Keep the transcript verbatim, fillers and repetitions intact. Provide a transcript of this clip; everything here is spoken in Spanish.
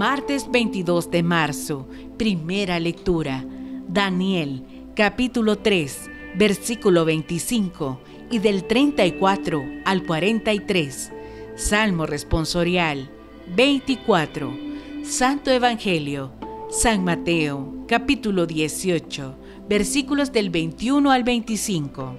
Martes veintidós de marzo, primera lectura, Daniel, capítulo tres, versículo veinticinco y del treinta y cuatro al cuarenta y tres, Salmo responsorial, veinticuatro, Santo Evangelio, San Mateo, capítulo dieciocho, versículos del veintiuno al veinticinco.